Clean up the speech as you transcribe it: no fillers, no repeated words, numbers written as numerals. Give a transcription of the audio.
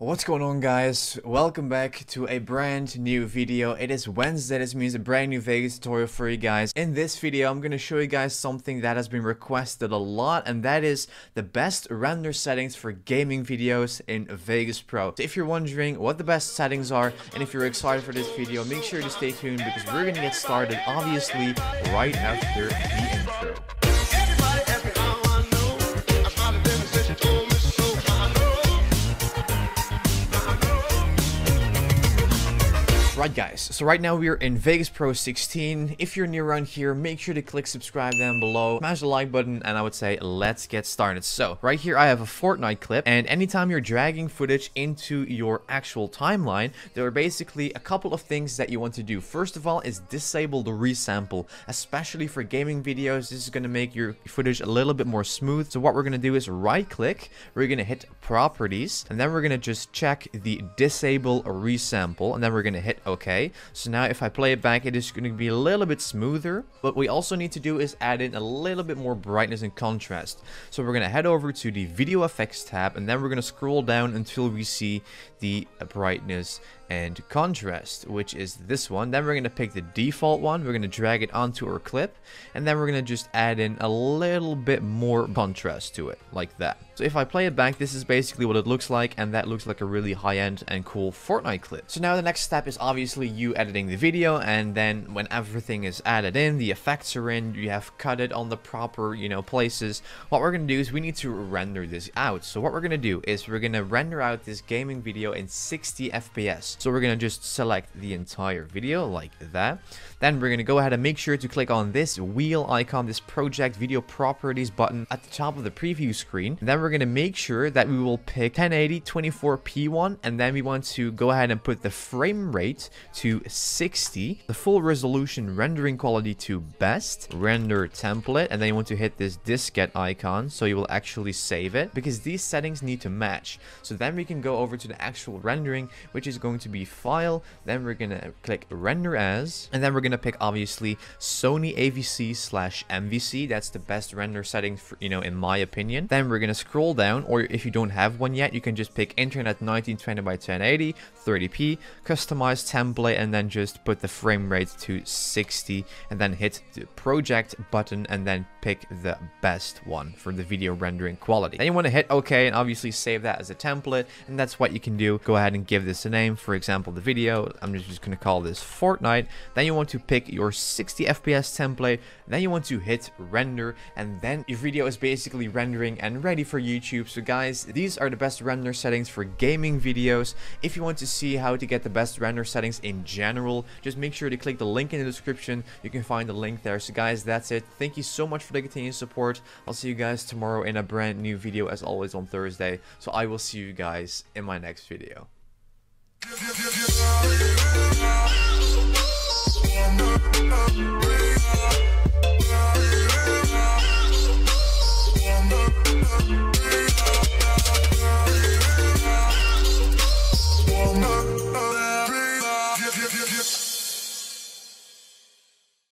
What's going on, guys? Welcome back to a brand new video. It is Wednesday. This means a brand new Vegas tutorial for you guys. In this video, I'm going to show you guys something that has been requested a lot, and that is the best render settings for gaming videos in Vegas Pro. So if you're wondering what the best settings are, and if you're excited for this video, make sure to stay tuned because we're going to get started, obviously, right after the intro. Right, guys, so right now we are in Vegas Pro 16. If you're new around here, make sure to click subscribe down below, smash the like button, and I would say let's get started. So right here I have a Fortnite clip, and anytime you're dragging footage into your actual timeline, there are basically a couple of things that you want to do. First of all is disable the resample. Especially for gaming videos, this is going to make your footage a little bit more smooth. So what we're going to do is right click, we're going to hit properties, and then we're going to just check the disable resample, and then we're going to hit okay. So now if I play it back, it is going to be a little bit smoother. What we also need to do is add in a little bit more brightness and contrast. So we're going to head over to the video effects tab, and then we're going to scroll down until we see the brightness and contrast, which is this one. Then we're going to pick the default one, we're going to drag it onto our clip, and then we're going to just add in a little bit more contrast to it, like that. So if I play it back, this is basically what it looks like, and that looks like a really high-end and cool Fortnite clip. So now the next step is obviously you editing the video, and then when everything is added in, the effects are in, you have cut it on the proper, you know, places. What we're going to do is we need to render this out. So what we're going to do is we're going to render out this gaming video in 60 FPS. So we're going to just select the entire video like that. Then we're going to go ahead and make sure to click on this wheel icon, this project video properties button at the top of the preview screen. And then we're going to make sure that we will pick 1080 24p one, and then we want to go ahead and put the frame rate to 60, the full resolution rendering quality to best, render template, and then you want to hit this diskette icon so you will actually save it, because these settings need to match. So then we can go over to the actual rendering, which is going to be file, then we're gonna click render as, and then we're gonna pick obviously Sony avc/mvc. That's the best render setting for, you know, in my opinion. Then we're gonna scroll down, or if you don't have one yet, you can just pick internet 1920 by 1080, 30p, customized template, and then just put the frame rate to 60, and then hit the project button, and then pick the best one for the video rendering quality. Then you want to hit okay and obviously save that as a template, and that's what you can do. Go ahead and give this a name. For example, the video, I'm just going to call this Fortnite. Then you want to pick your 60 FPS template. Then you want to hit render, and then your video is basically rendering and ready for YouTube. So guys, these are the best render settings for gaming videos. If you want to see how to get the best render settings in general, just make sure to click the link in the description. You can find the link there. So guys, that's it. Thank you so much for the continued support. I'll see you guys tomorrow in a brand new video, as always on Thursday. So I will see you guys in my next video.